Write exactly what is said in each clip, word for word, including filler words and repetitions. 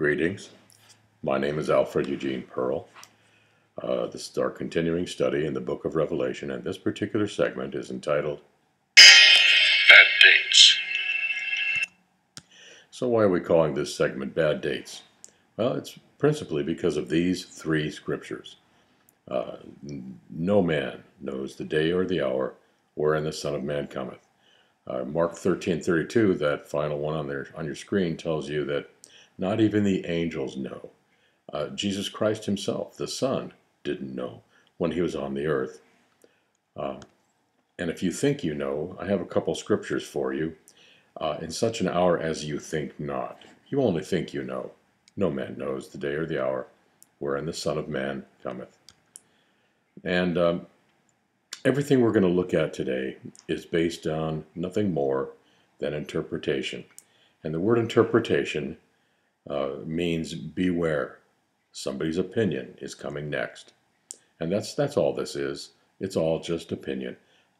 Greetings. My name is Alfred Eugene Pearl. Uh, this is our continuing study in the book of Revelation, and this particular segment is entitled Bad Dates. So why are we calling this segment Bad Dates? Well, it's principally because of these three scriptures. Uh, no man knows the day or the hour wherein the Son of Man cometh. Uh, Mark thirteen thirty-two, that final one on there on your screen, tells you that not even the angels know. Uh, Jesus Christ himself, the Son, didn't know when he was on the earth. Uh, and if you think you know, I have a couple scriptures for you. Uh, in such an hour as you think not. You only think you know. No man knows the day or the hour wherein the Son of Man cometh. And um, everything we're going to look at today is based on nothing more than interpretation. And the word interpretation uh, means beware. Somebody's opinion is coming next. And that's, that's all this is. It's all just opinion.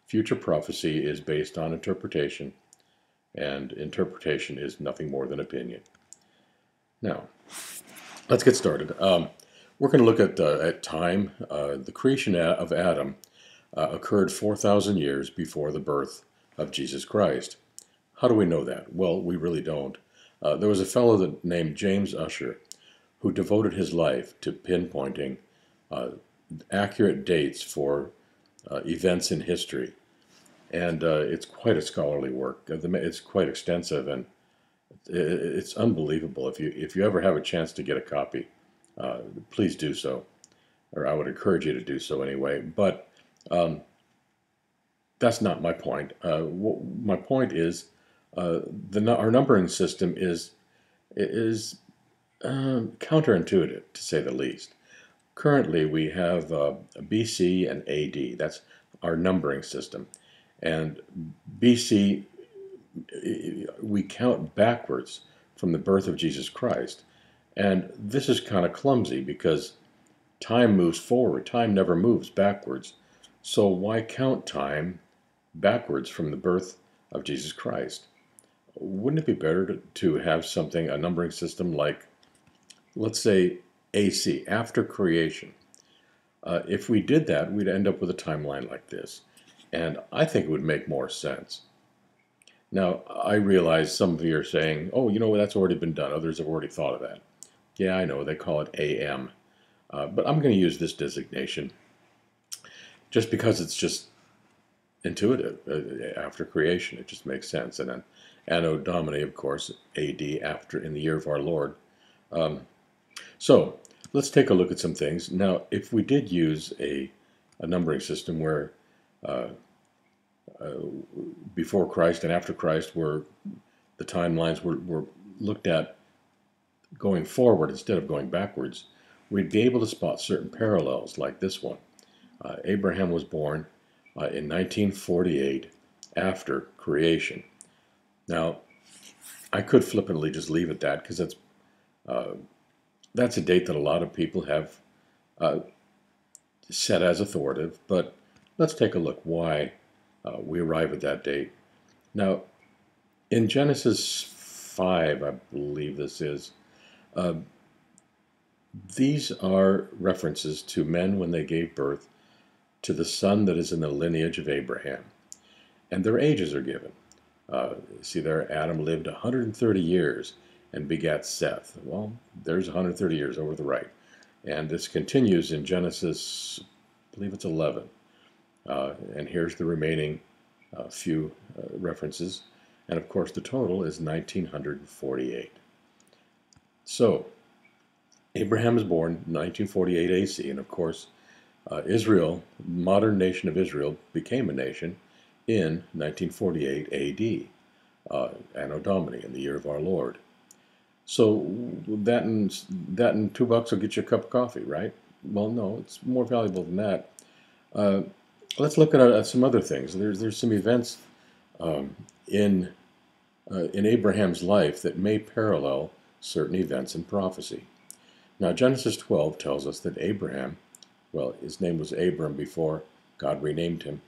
Future prophecy is based on interpretation, and interpretation is nothing more than opinion. Now, let's get started. Um, we're going to look at, uh, at time. Uh, the creation of Adam Uh, occurred four thousand years before the birth of Jesus Christ. How do we know that? Well, we really don't. Uh, there was a fellow that, named James Usher, who devoted his life to pinpointing uh, accurate dates for uh, events in history. And uh, it's quite a scholarly work. It's quite extensive, and it's unbelievable. If you, if you ever have a chance to get a copy, uh, please do so. Or I would encourage you to do so anyway. But Um, that's not my point. Uh, my point is uh, the no our numbering system is is uh, counterintuitive, to say the least. Currently, we have uh, B C and A D. That's our numbering system, and B C we count backwards from the birth of Jesus Christ, and this is kind of clumsy because time moves forward. Time never moves backwards. So why count time backwards from the birth of Jesus Christ? Wouldn't it be better to, to have something, a numbering system like, let's say, A C, after creation? Uh, if we did that, we'd end up with a timeline like this. And I think it would make more sense. Now, I realize some of you are saying, oh, you know, that's already been done. Others have already thought of that. Yeah, I know. They call it A M. Uh, but I'm going to use this designation, just because it's just intuitive. Uh, after creation, it just makes sense. And then Anno Domini, of course, A D, after, in the year of our Lord. Um, so let's take a look at some things. Now, if we did use a, a numbering system where uh, uh, before Christ and after Christ, where the timelines were, were looked at going forward instead of going backwards, we'd be able to spot certain parallels like this one. Uh, Abraham was born uh, in nineteen forty-eight after creation. Now, I could flippantly just leave it that because that's, uh, that's a date that a lot of people have uh, set as authoritative, but let's take a look why uh, we arrive at that date. Now, in Genesis five, I believe this is, uh, these are references to men when they gave birth to the son that is in the lineage of Abraham. And their ages are given. Uh, see there, Adam lived one hundred thirty years and begat Seth. Well, there's one hundred thirty years over the right. And this continues in Genesis, I believe it's eleven. Uh, and here's the remaining uh, few uh, references. And of course the total is nineteen forty-eight. So, Abraham is born nineteen forty-eight A C, and of course Uh, Israel, modern nation of Israel, became a nation in nineteen forty-eight A D, uh, Anno Domini, in the year of our Lord. So that and, that and two bucks will get you a cup of coffee, right? Well, no, it's more valuable than that. Uh, let's look at, at some other things. There's, there's some events um, in, uh, in Abraham's life that may parallel certain events in prophecy. Now, Genesis twelve tells us that Abraham, well, his name was Abram before God renamed him.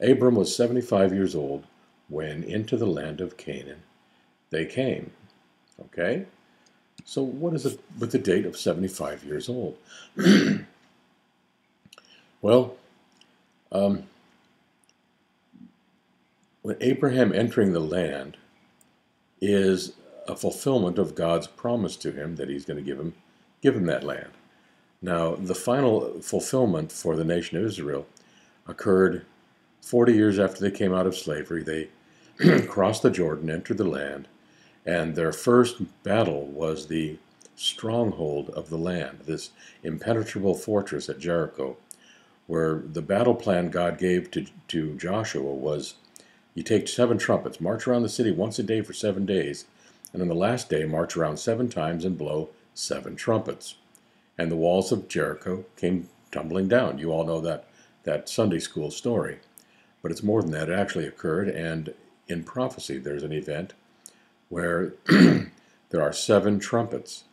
Abram was seventy-five years old when into the land of Canaan they came. Okay? So what is it with the date of seventy-five years old? Well, um, when Abraham entering the land is a fulfillment of God's promise to him that he's going to give him, give him that land. Now, the final fulfillment for the nation of Israel occurred forty years after they came out of slavery. They crossed the Jordan, entered the land, and their first battle was the stronghold of the land, this impenetrable fortress at Jericho, where the battle plan God gave to, to Joshua was, you take seven trumpets, march around the city once a day for seven days, and on the last day march around seven times and blow seven trumpets. And the walls of Jericho came tumbling down. You all know that, that Sunday school story. But it's more than that. It actually occurred, and in prophecy there's an event where there are seven trumpets.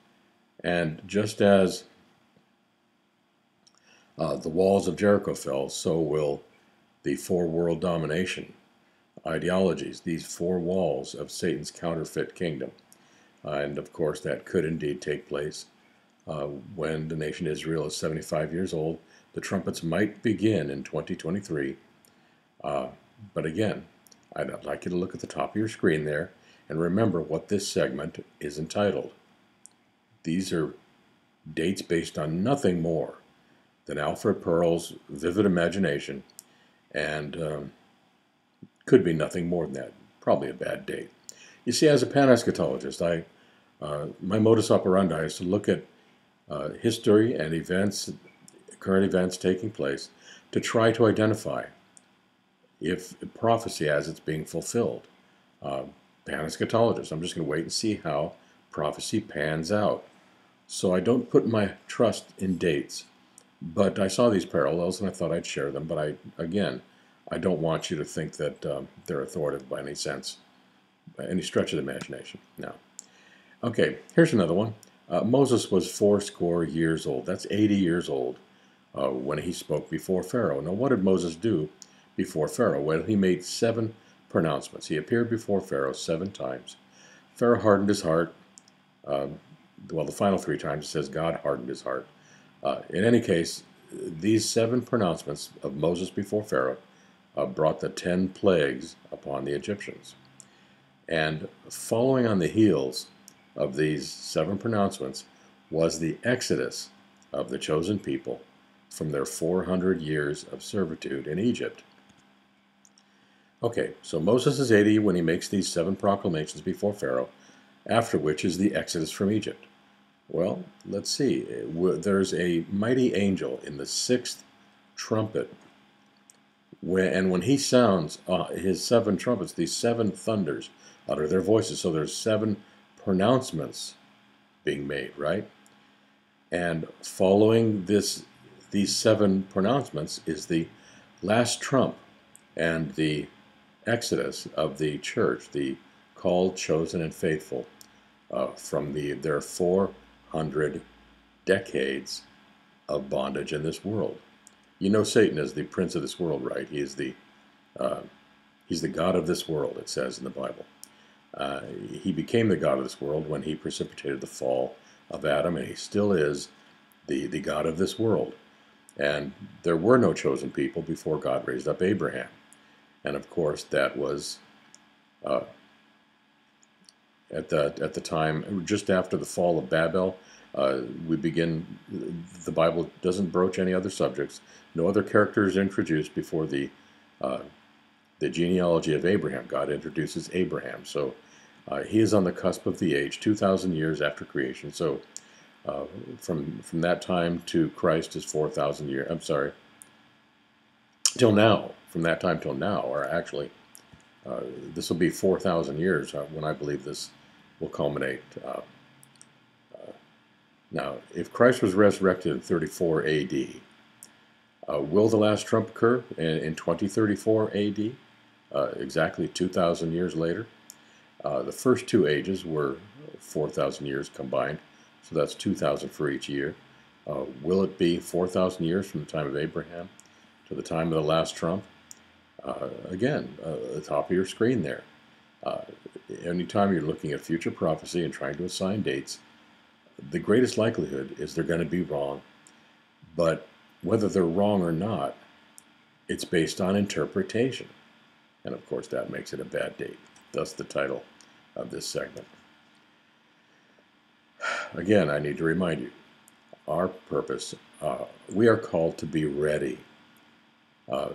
And just as uh, the walls of Jericho fell, so will the four world domination ideologies, these four walls of Satan's counterfeit kingdom. Uh, and of course that could indeed take place uh, when the nation Israel is seventy-five years old. The trumpets might begin in twenty twenty-three. Uh, but again, I'd like you to look at the top of your screen there and remember what this segment is entitled. These are dates based on nothing more than Alfred Pearl's vivid imagination, and um, could be nothing more than that. Probably a bad date. You see, as a paneschatologist, I, uh, my modus operandi is to look at uh, history and events, current events taking place, to try to identify if prophecy as it's being fulfilled. Uh, Paneschatologist. I'm just going to wait and see how prophecy pans out. So I don't put my trust in dates, but I saw these parallels and I thought I'd share them. But I, again, I don't want you to think that um, they're authoritative by any sense, by any stretch of the imagination. No. Okay, here's another one. Uh, Moses was fourscore years old. That's eighty years old uh, when he spoke before Pharaoh. Now, what did Moses do before Pharaoh? Well, he made seven pronouncements. He appeared before Pharaoh seven times. Pharaoh hardened his heart. Um, well, the final three times it says God hardened his heart. Uh, in any case, these seven pronouncements of Moses before Pharaoh uh, brought the ten plagues upon the Egyptians. And following on the heels of these seven pronouncements was the exodus of the chosen people from their four hundred years of servitude in Egypt. Okay, so Moses is eighty when he makes these seven proclamations before Pharaoh, after which is the exodus from Egypt. Well, let's see. There's a mighty angel in the sixth trumpet, and when he sounds uh, his seven trumpets, these seven thunders utter their voices. So there's seven pronouncements being made, right? And following this, these seven pronouncements is the last trump and the exodus of the church, the called, chosen, and faithful, uh, from the their four hundred decades of bondage in this world. You know, Satan is the prince of this world, right? He is the uh, he's the god of this world. It says in the Bible, uh, he became the god of this world when he precipitated the fall of Adam, and he still is the the god of this world. And there were no chosen people before God raised up Abraham. And of course, that was uh, at the at the time just after the fall of Babel. Uh, we begin. The Bible doesn't broach any other subjects. No other characters introduced before the uh, the genealogy of Abraham. God introduces Abraham, so uh, he is on the cusp of the age, two thousand years after creation. So uh, from from that time to Christ is four thousand years. I'm sorry. Till now. From that time till now, or actually, uh, this will be four thousand years uh, when I believe this will culminate. Uh, uh, now, if Christ was resurrected in thirty-four A D, uh, will the last trump occur in, in twenty thirty-four A D, uh, exactly two thousand years later? Uh, the first two ages were four thousand years combined, so that's two thousand for each year. Uh, will it be four thousand years from the time of Abraham to the time of the last trump? Uh, again, uh, the top of your screen there. Uh, anytime you're looking at future prophecy and trying to assign dates, the greatest likelihood is they're going to be wrong. But whether they're wrong or not, it's based on interpretation. And of course, that makes it a bad date. Thus the title of this segment. Again, I need to remind you, our purpose, uh, we are called to be ready. Uh,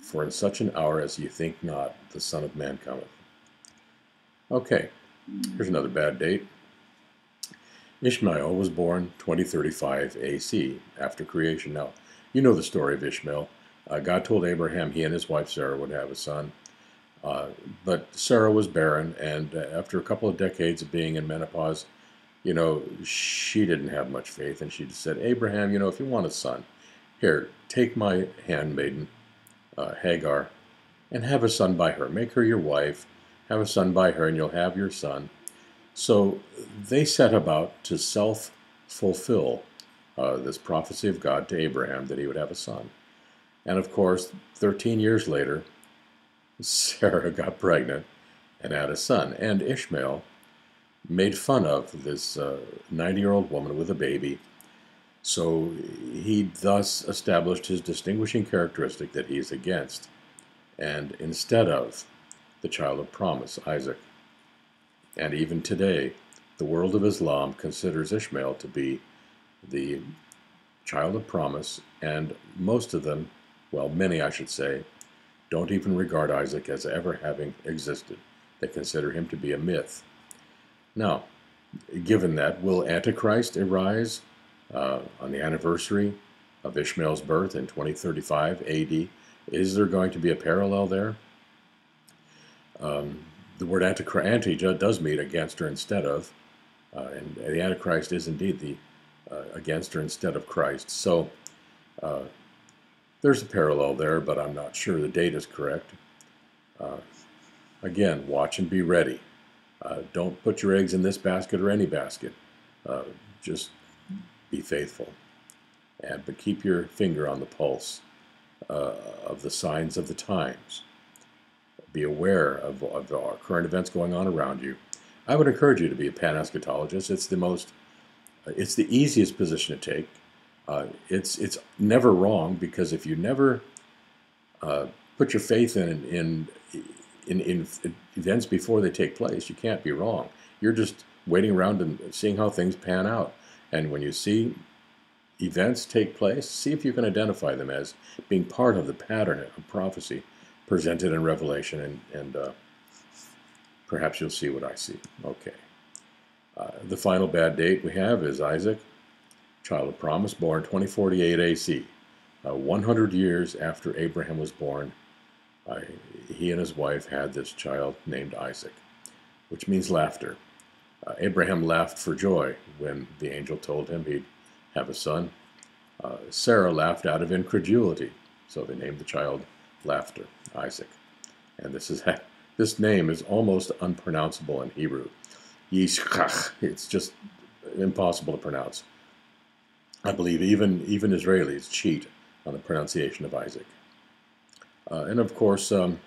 For in such an hour as you think not, the Son of Man cometh. Okay, here's another bad date. Ishmael was born twenty thirty-five A C, after creation. Now, you know the story of Ishmael. Uh, God told Abraham he and his wife Sarah would have a son. Uh, but Sarah was barren, and after a couple of decades of being in menopause, you know, she didn't have much faith, and she said, Abraham, you know, if you want a son, here, take my handmaiden, uh, Hagar, and have a son by her. Make her your wife, have a son by her, and you'll have your son. So they set about to self-fulfill uh, this prophecy of God to Abraham that he would have a son. And of course, thirteen years later, Sarah got pregnant and had a son. And Ishmael made fun of this uh, ninety-year-old woman with a baby. So he thus established his distinguishing characteristic that he's against, and instead of the child of promise, Isaac. And even today, the world of Islam considers Ishmael to be the child of promise, and most of them, well, many I should say, don't even regard Isaac as ever having existed. They consider him to be a myth. Now, given that, will Antichrist arise uh, on the anniversary of Ishmael's birth in twenty thirty-five A D? Is there going to be a parallel there? Um, the word anti does mean against or instead of, uh, and the Antichrist is indeed the uh, against or instead of Christ. So, uh, there's a parallel there, but I'm not sure the date is correct. Uh, again, watch and be ready. Uh, don't put your eggs in this basket or any basket. Uh, just be faithful, and but keep your finger on the pulse uh, of the signs of the times. Be aware of, of our current events going on around you. I would encourage you to be a paneschatologist. It's the most, it's the easiest position to take. Uh, it's it's never wrong, because if you never uh, put your faith in in, in in events before they take place, you can't be wrong. You're just waiting around and seeing how things pan out. And when you see events take place, see if you can identify them as being part of the pattern of prophecy presented in Revelation, and, and uh, perhaps you'll see what I see. Okay. Uh, the final bad date we have is Isaac, child of promise, born twenty forty-eight A C, uh, one hundred years after Abraham was born. Uh, he and his wife had this child named Isaac, which means laughter. Uh, Abraham laughed for joy when the angel told him he'd have a son. Uh, Sarah laughed out of incredulity, so they named the child Laughter, Isaac. And this is this name is almost unpronounceable in Hebrew. Yishkach. It's just impossible to pronounce. I believe even, even Israelis cheat on the pronunciation of Isaac. Uh, and of course, um,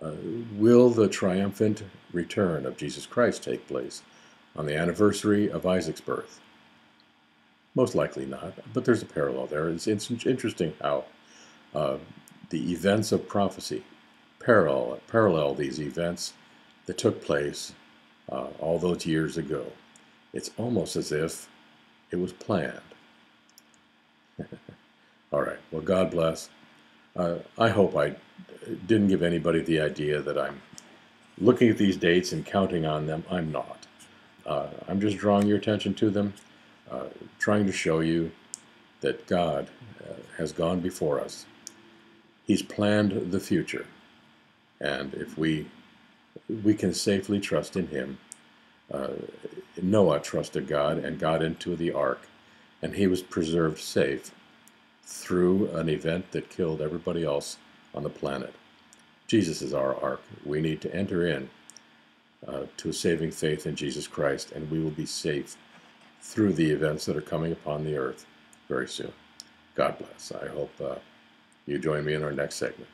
uh, will the triumphant return of Jesus Christ take place on the anniversary of Isaac's birth? Most likely not, but there's a parallel there. It's, it's interesting how uh, the events of prophecy parallel, parallel these events that took place uh, all those years ago. It's almost as if it was planned. All right, well, God bless. Uh, I hope I didn't give anybody the idea that I'm looking at these dates and counting on them. I'm not. Uh, I'm just drawing your attention to them, uh, trying to show you that God uh, has gone before us. He's planned the future, and if we we can safely trust in him. Uh, Noah trusted God and got into the ark, and he was preserved safe through an event that killed everybody else on the planet. Jesus is our ark. We need to enter in uh, to a saving faith in Jesus Christ, and we will be safe through the events that are coming upon the earth very soon. God bless. I hope uh, you join me in our next segment.